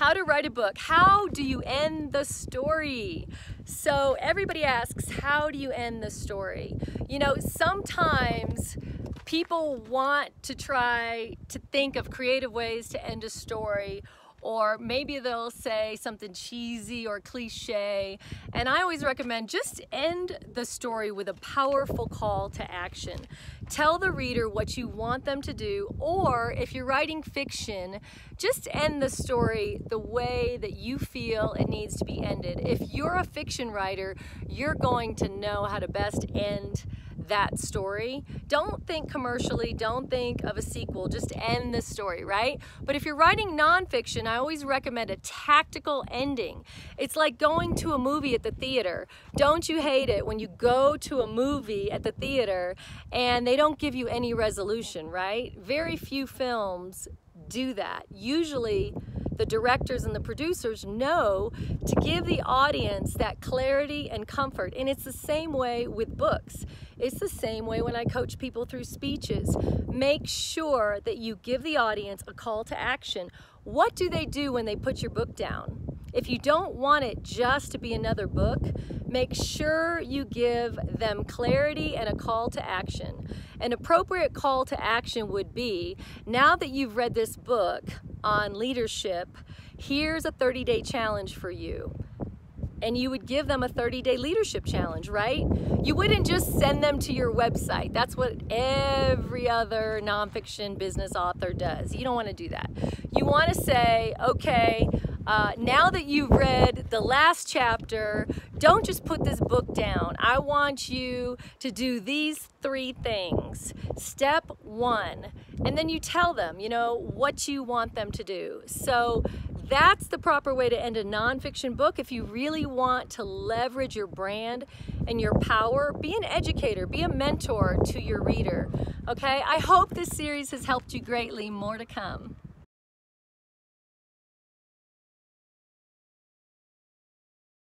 How to write a book. How do you end the story? So everybody asks, how do you end the story? You know, sometimes people want to try to think of creative ways to end a story, or maybe they'll say something cheesy or cliche. And I always recommend just end the story with a powerful call to action. Tell the reader what you want them to do, or if you're writing fiction, just end the story the way that you feel it needs to be ended. If you're a fiction writer, you're going to know how to best end that story. Don't think commercially, don't think of a sequel, just end the story, right? But if you're writing nonfiction, I always recommend a tactical ending. It's like going to a movie at the theater. Don't you hate it when you go to a movie at the theater and they don't give you any resolution, right? Very few films do that. Usually the directors and the producers know to give the audience that clarity and comfort. And it's the same way with books. It's the same way when I coach people through speeches. Make sure that you give the audience a call to action. What do they do when they put your book down? If you don't want it just to be another book, make sure you give them clarity and a call to action. An appropriate call to action would be, now that you've read this book on leadership, here's a 30-day challenge for you. And you would give them a 30-day leadership challenge, right? You wouldn't just send them to your website. That's what every other nonfiction business author does. You don't want to do that. You want to say, okay, now that you've read the last chapter, don't just put this book down. I want you to do these three things. Step one, and then you tell them, you know, what you want them to do. So that's the proper way to end a nonfiction book. If you really want to leverage your brand and your power, be an educator, be a mentor to your reader, okay? I hope this series has helped you greatly. More to come.